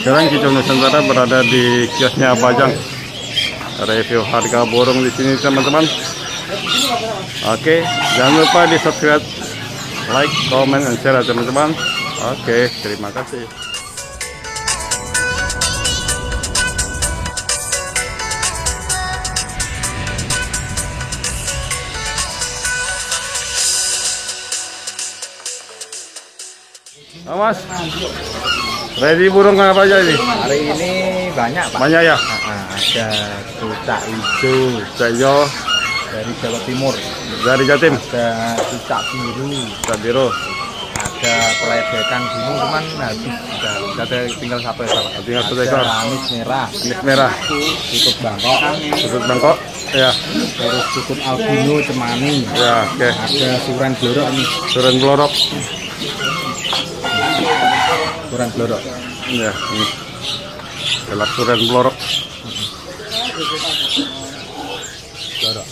Sekarang Kicau Nusantara berada di kiosnya Bajang. Review harga burung di sini teman-teman. Oke, jangan lupa di subscribe, like, comment, and share teman-teman. Oke, terima kasih. Mas, ready burung apa aja ini? Hari ini banyak Pak. Banyak ya? Ada cucak ijo. Cucak ijo dari Jawa Timur. Dari Jatim? Ada cucak biru. Cucak biru. Ada peledekan burung, cuman habis. Ada tinggal satu ekor. Tinggal satu ekor. Anis merah. Anis merah. Cucak Bangkok. Cucak Bangkok. Ya. Terus cucak albino cemani. Ya, oke. Ada suren blorok nih. Suren blorok. Suren blorok. Ya, ini. Jalak suren blorok. Blorok.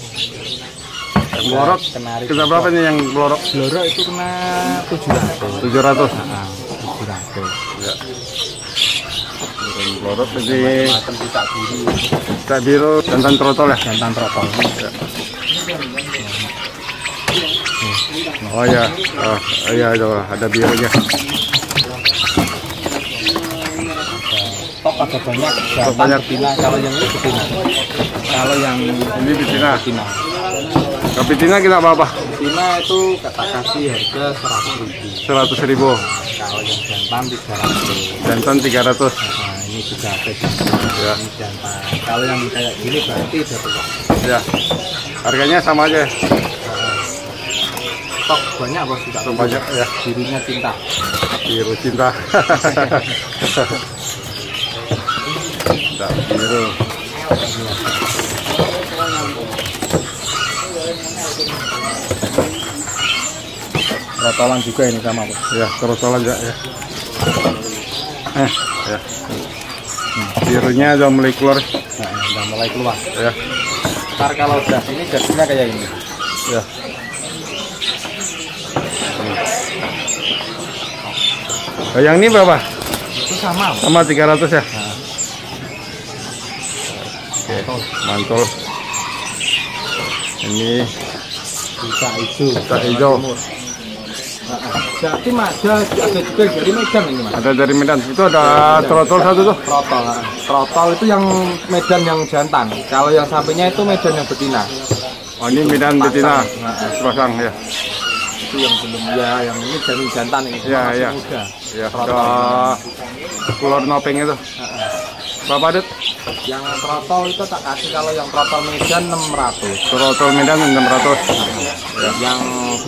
Yang blorok Kenari. Kita berapa nih yang blorok? Blorok itu kena 700. 700. Nah, 700. Ya. Suren blorok ini macam cucak biru. Cucak biru jantan trotol ya, jantan trotol. Ya. Oh ya, iya ada birunya. Stok agak banyak. Stok banyak. Kalau yang ini betina. Kalau yang ini betina. Betina kita apa? Betina itu kita kasih harga 100.000. Kalau yang jantan 300. Jantan 300. Nah, ini juga ya. Ini jantan. Kalau yang kayak gini berarti berapa? Ya. Harganya sama aja. Stok banyak bos, tidak banyak ya. Birunya cinta. Biru cinta. Tidak biru. Trotolan juga ini sama bos. Ya, trotolan juga ya. Ya. Birunya sudah mulai keluar. Nah, sudah mulai keluar. Ya. Ntar kalau udah ini jadinya kayak ini. Ya. Yang ini berapa? Itu sama. Sama 300 ya. Nah. Oke, mantul. Ini cucak ijo. Cucak ijo. Jatim ada juga dari Medan ini Mas. Ada dari Medan. Itu ada trotol satu tuh. Trotol. Trotol itu yang Medan yang jantan. Kalau yang sampingnya itu Medan yang betina. Oh, ini Medan betina. Sepasang ya. Itu yang belum ya, yang ini dari jantan ini. Iya, iya. Ya, keluar nopeng itu. Bapak Adit? Yang trotol itu tak kasih, kalau yang trotol Medan 600. Trotol Medan 600. Ya. Yang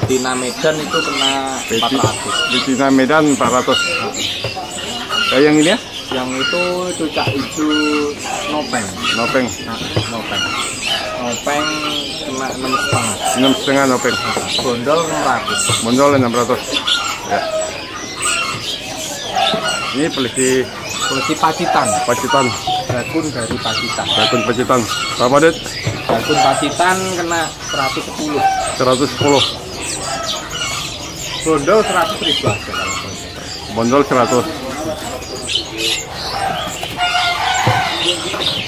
betina Medan itu kena 400. Betina Medan 400. Nah, yang ini ya? Yang itu cucak ijo nopeng. Nopeng. Nah, nopeng. Nopeng cuma 6,5. 6,5 nopeng. Bondol 600. Bondol 600. Ya. Ini polisi pacitan. Pacitan. Bakun dari pacitan. Bakun pacitan. Berapa Dit? Bakun pacitan kena 110. 110. Bondol 100.000 aja kalau bondol. Bondol 100.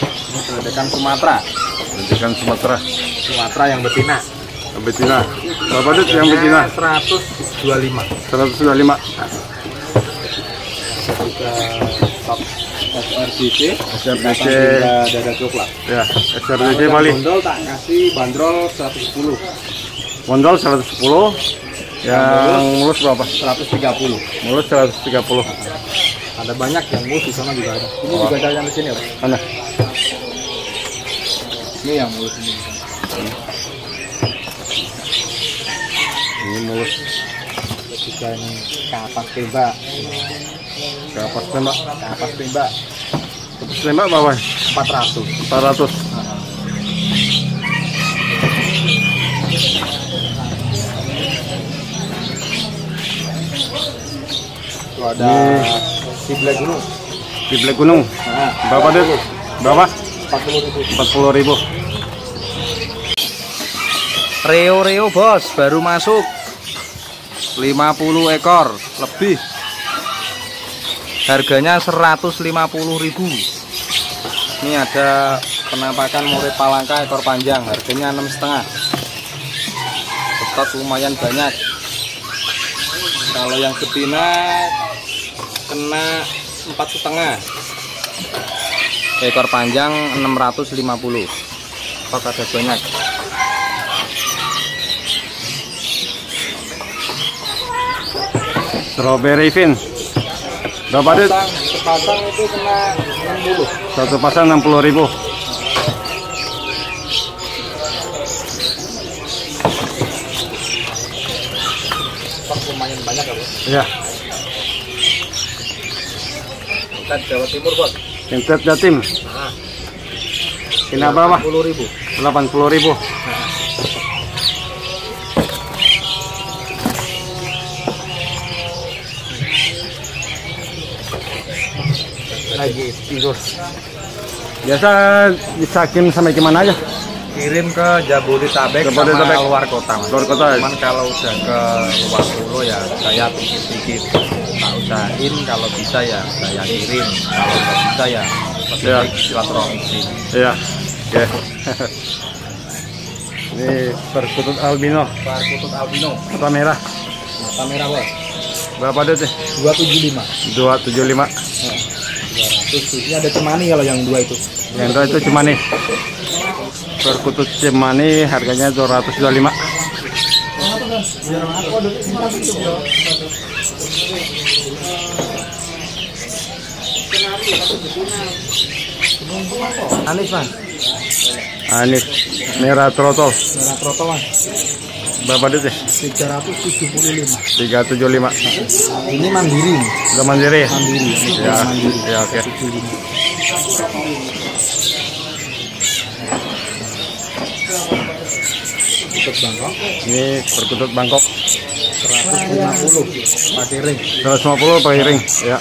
Ini peledekan Sumatra. Peledekan Sumatra. Sumatra yang betina. Yang betina. Berapa Dit yang betina? 125. 125. SRDC dada coklat. Ya, SRDC Bali. Bondol tak kasih bandrol 110. Bondol 110. Yang mulus berapa? 130. Mulus 130. Ada banyak yang mulus di sana juga ada. Ini juga ada yang di sini, Pak. Mana? Ini yang mulus ini. Ini mulus. Juga ini kapas tembak. Kapas tembak. Kapas tembak. Kapas tembak berapa? 400. 400. Itu ada ciblek gunung. Ciblek gunung. Berapa deh? Berapa? 40.000. Reo-reo bos, baru masuk 50 ekor lebih. Harganya 150.000. Ini ada penampakan murid palangka ekor panjang, harganya 6,5. Stok lumayan banyak. Kalau yang betina kena 4,5. Ekor panjang 650. Stok ada banyak. Strawberry fin berapa duit? Sepasang itu kena 60. Satu pasang 60.000. Stok lumayan banyak ya bos? Iya. Intet Jawa Timur bos? Intet Jatim. Nah. Kena berapa? 80.000. 80.000. Lagi tidur. Biasa disakim sampai kemana aja? Kirim ke Jabodetabek, sama luar kota. Luar kota. Cuman kalau udah ke luar pulau ya saya pikir-pikir. Tak usahain kalau bisa ya saya kirim. Kalau nggak bisa ya saya silaturahmi. Iya. Oke. Ini perkutut albino. Perkutut albino. Mata merah. Mata merah bos. Berapa duit? 275. 275. Ini ada cemani kalau yang dua itu. Yang dua itu cemani. Perkutut cemani harganya 225. Anis man. Anis merah trotol. Merah trotol man. Berapa duit? 375. 375. Ini mandiri. Sudah mandiri. Mandiri. Ya, mandiri. Ya, oke. Okay. Perkutut Bangkok. Ini perkutut Bangkok. 150 pakai ring. 150 pakai ring. Ya.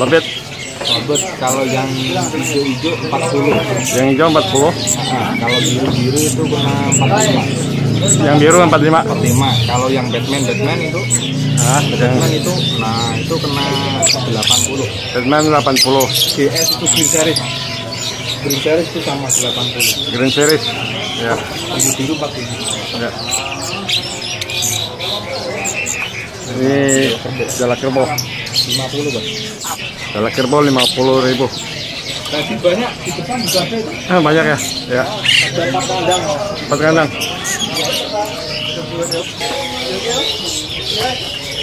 Lebih. Robert, kalau yang hijau-hijau 40. Yang hijau 40. Nah, kalau biru-biru itu kena 45. Yang biru 45. 45. Kalau yang Batman itu, nah, Batman yang... itu, nah itu kena 80. Batman 80. GS itu Green series. Green series itu sama 80. Green series. Ya. Biru-biru 45. Ya. Ini Jalak kerbau 50 bang. Jalak kerbau 50.000. Tadi banyak di depan juga ada itu. Ah banyak ya? Ya. Ada 4 kandang. 4 kandang.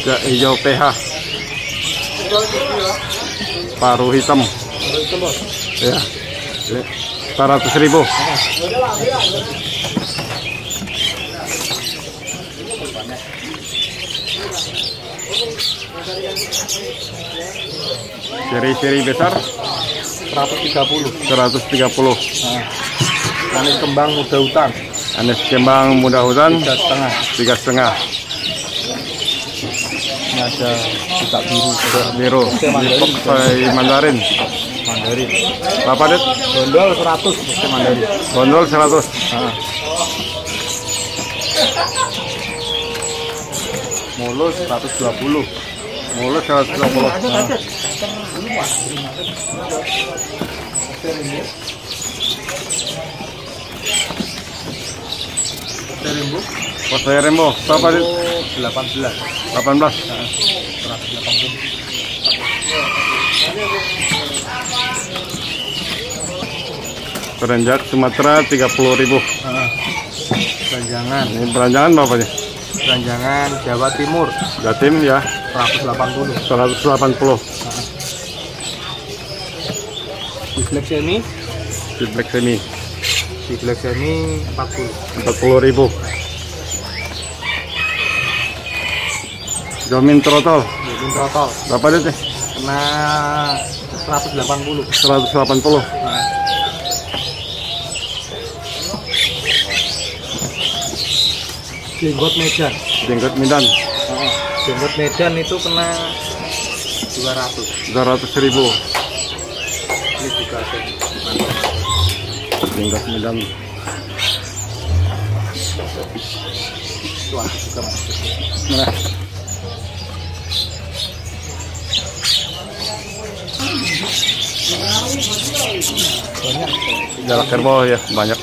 Cucak Ijo PH. Paruh hitam. Ya. 400.000. Seri-seri besar 130. 130. Anis kembang muda hutan. Anis kembang muda hutan 3,5. Ini ada cucak biru. Cucak biru. Mandarin. Mandarin. Berapa det? Bondol 100. Mandarin. Bondol 100. Mulus 120. Mulus 120. Posterembo. Berapa dit? 18. 18. 180. Peranjak Sumatra 30.000. Peranjangan. Ini peranjangan berapa nih? Peranjangan Jawa Timur. Jatim ya. 180. 180. Di black semi 40.000. Jomin trotol. Berapa duit? Kena 180. 180. Jenggot Medan. Jenggot Medan itu kena 200. 200.000. Ini juga jenggot Medan. Wah, suka merah. Banyak. Jalak kerbau ya, banyak.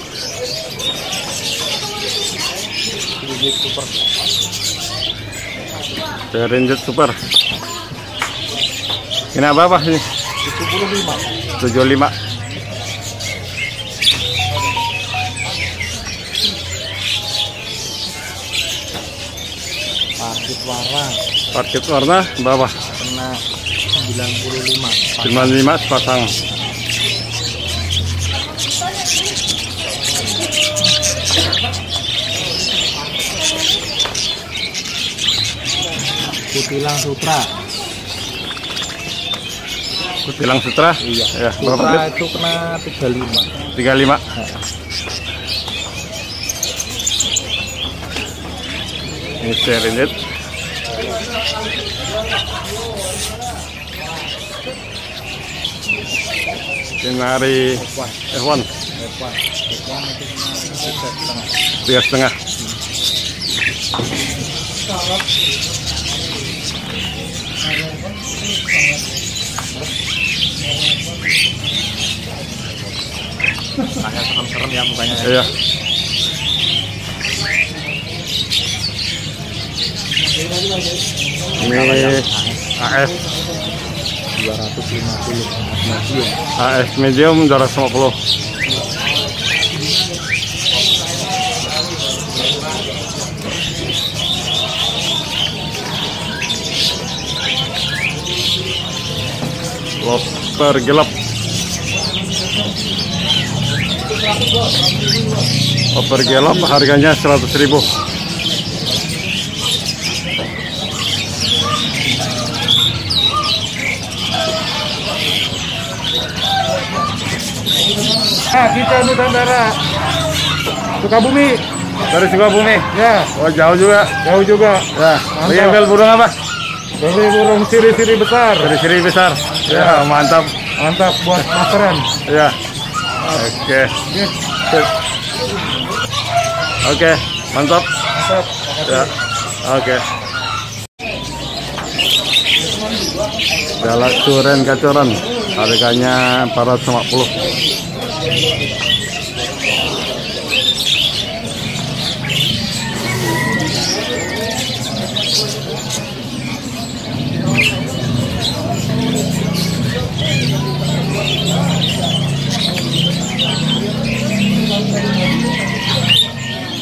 Ranger super. Ini apa sih? 75. 75. Parkit warna. Parkit warna berapa? Kena 95. 95 sepasang. Kutilang sutra. Kutilang sutra? Iya. Ya, sutra itu kena 35. 35. Ini serinit. Kenari F1. F1 itu 3,5. 3,5. Agak serem-serem ya mukanya. Iya. Ini AS 250. AS medium 250. Lobster gelap. Lobster gelap harganya 100.000. Nah, kita Nusantara. Suka bumi. Dari Suka bumi. Ya. Oh, jauh juga. Jauh juga. Ya. Ambil burung apa? Ambil burung siri-siri besar. Siri-siri besar. Ya, mantap. Mantap buat masteran. Ya. Oke. Oke, mantap. Mantap. Ya. Oke. Jalak suren gacoran. Harganya 450.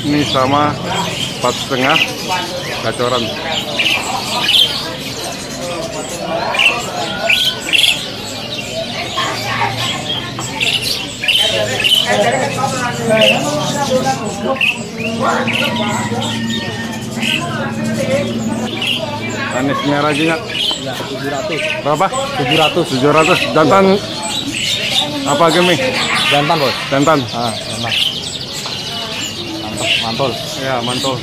Ini sama 4,5 gacoran. Anis merah juga. Ya, 700. Berapa? 700. 700. Jantan apa gemi? Jantan, Bos. Jantan. Ah, jantan. Mantul. Ya, mantul.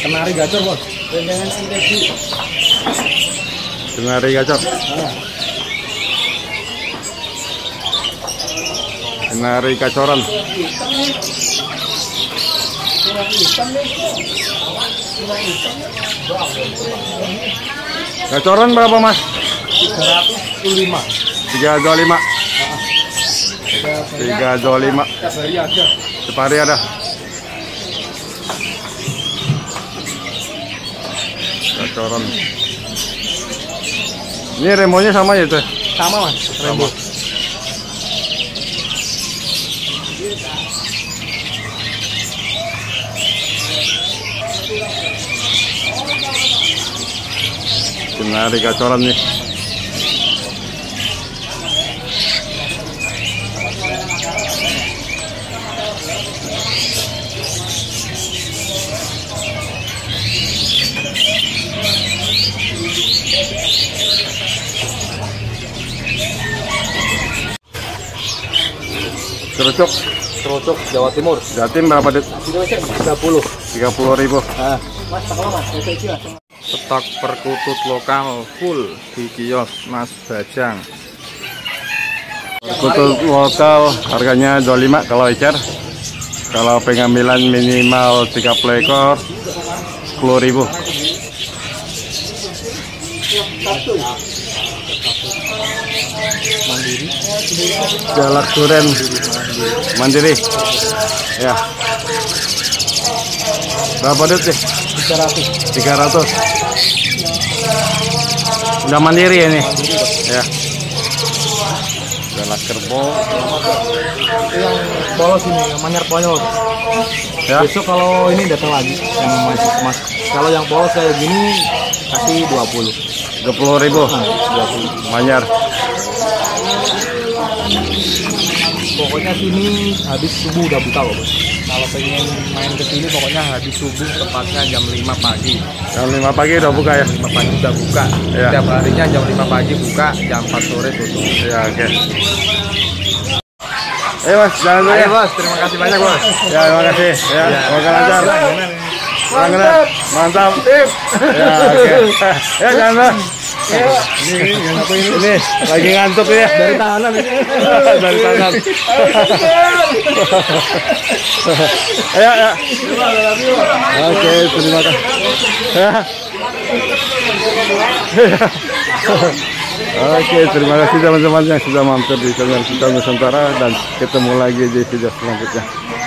Kenari gacor, Bos. Kenari gacor. Kenari gacoran. Gacoran berapa, Mas? 325. 325. 325. Separi ada. Gacoran. Ini remonya sama ya, Teh? Sama, Mas. Remo. Kenari gacoran nih. Cucak, Cucak Jawa Timur. Jatim berapa, Dit? 30. 30.000. Heeh. Mas, kalau Mas, stok perkutut lokal full di kios Mas Bajang. Kutu lokal harganya 25 kalau ecer. Kalau pengambilan minimal 30 ekor 10.000. Jalak suren mandiri. Ya. Berapa duit sih? 300. Udah mandiri ya ini. Ya. Jalak kerbau. Yang polos ini, yang manyar ponyol. Ya. Besok kalau ini datang lagi yang masih emas. Kalau yang polos kayak gini kasih 20.000. Nah, 20. Manyar. Pokoknya sini habis subuh udah buka loh bos. Kalau pengen main ke sini pokoknya habis subuh, tepatnya jam 5 pagi. Jam 5 pagi udah buka ya? 5 pagi udah buka. Ya. Setiap harinya jam 5 pagi buka, jam 4 sore tutup. Ya oke. Eh bos, jangan lupa ya bos. Terima kasih banyak bos. Ya terima kasih. Ya, bakal lancar. Mantap. Mantap. Ya oke. Ya jangan lupa. Ini lagi ngantuk ya dari tahanan ini. Dari tahanan. Ya ya. Oke, terima kasih. Oke, terima kasih teman-teman yang sudah mampir di channel kita Nusantara dan ketemu lagi di video selanjutnya.